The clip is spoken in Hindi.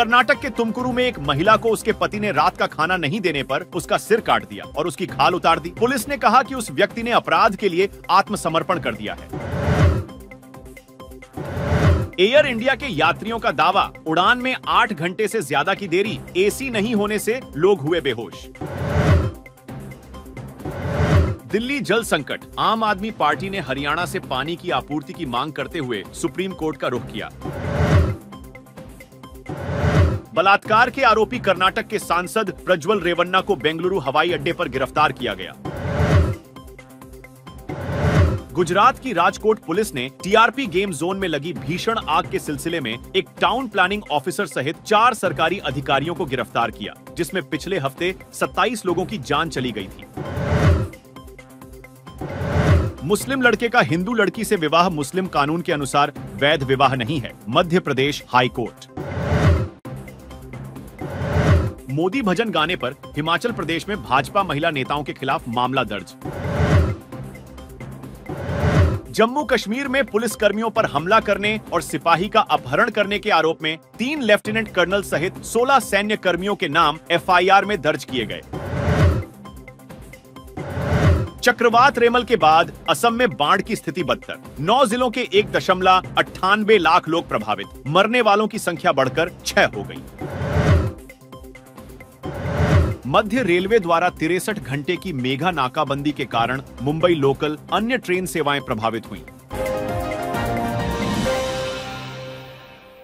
कर्नाटक के तुमकुरू में एक महिला को उसके पति ने रात का खाना नहीं देने पर उसका सिर काट दिया और उसकी खाल उतार दी। पुलिस ने कहा कि उस व्यक्ति ने अपराध के लिए आत्मसमर्पण कर दिया है। एयर इंडिया के यात्रियों का दावा, उड़ान में 8 घंटे से ज्यादा की देरी, एसी नहीं होने से लोग हुए बेहोश। दिल्ली जल संकट, आम आदमी पार्टी ने हरियाणा से पानी की आपूर्ति की मांग करते हुए सुप्रीम कोर्ट का रुख किया। बलात्कार के आरोपी कर्नाटक के सांसद प्रज्वल रेवन्ना को बेंगलुरु हवाई अड्डे पर गिरफ्तार किया गया। गुजरात की राजकोट पुलिस ने टीआरपी गेम जोन में लगी भीषण आग के सिलसिले में एक टाउन प्लानिंग ऑफिसर सहित 4 सरकारी अधिकारियों को गिरफ्तार किया, जिसमें पिछले हफ्ते 27 लोगों की जान चली गई थी। मुस्लिम लड़के का हिंदू लड़की से विवाह मुस्लिम कानून के अनुसार वैध विवाह नहीं है, मध्य प्रदेश हाई कोर्ट। मोदी भजन गाने पर हिमाचल प्रदेश में भाजपा महिला नेताओं के खिलाफ मामला दर्ज। जम्मू कश्मीर में पुलिस कर्मियों पर हमला करने और सिपाही का अपहरण करने के आरोप में 3 लेफ्टिनेंट कर्नल सहित 16 सैन्य कर्मियों के नाम एफआईआर में दर्ज किए गए। चक्रवात रेमल के बाद असम में बाढ़ की स्थिति बदतर, 9 जिलों के 1.98 लाख लोग प्रभावित, मरने वालों की संख्या बढ़कर 6 हो गई। मध्य रेलवे द्वारा 63 घंटे की मेगा नाकाबंदी के कारण मुंबई लोकल अन्य ट्रेन सेवाएं प्रभावित हुईं।